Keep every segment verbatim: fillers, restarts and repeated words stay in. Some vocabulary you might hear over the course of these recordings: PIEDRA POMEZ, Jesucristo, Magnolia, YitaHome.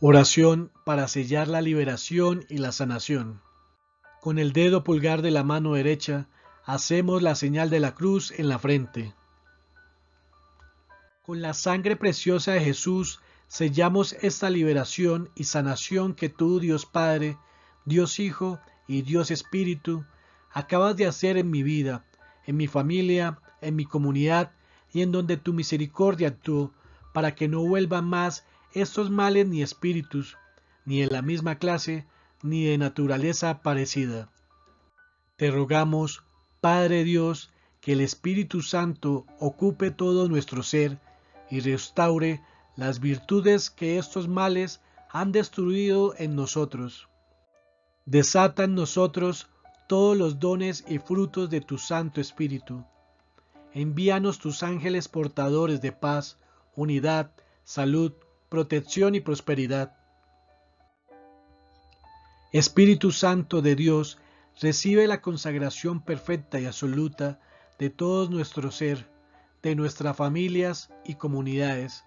Oración para sellar la liberación y la sanación. Con el dedo pulgar de la mano derecha hacemos la señal de la cruz en la frente. Con la sangre preciosa de Jesús sellamos esta liberación y sanación que tú, Dios Padre, Dios Hijo y Dios Espíritu, acabas de hacer en mi vida, en mi familia, en mi comunidad y en donde tu misericordia actuó, para que no vuelvan más estos males ni espíritus, ni de la misma clase, ni de naturaleza parecida. Te rogamos, Padre Dios, que el Espíritu Santo ocupe todo nuestro ser y restaure las virtudes que estos males han destruido en nosotros. Desata en nosotros todos los dones y frutos de tu Santo Espíritu. Envíanos tus ángeles portadores de paz, unidad, salud, protección y prosperidad. Espíritu Santo de Dios, recibe la consagración perfecta y absoluta de todo nuestro ser, de nuestras familias y comunidades.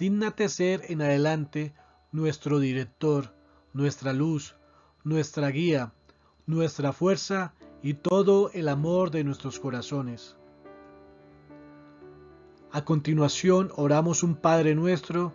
Dígnate ser en adelante nuestro director, nuestra luz, nuestra guía, nuestra fuerza y todo el amor de nuestros corazones. A continuación oramos un Padre Nuestro,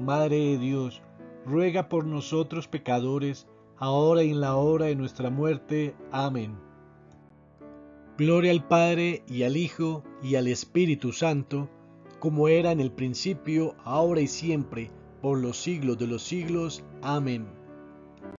Madre de Dios, ruega por nosotros pecadores, ahora y en la hora de nuestra muerte. Amén. Gloria al Padre, y al Hijo, y al Espíritu Santo, como era en el principio, ahora y siempre, por los siglos de los siglos. Amén.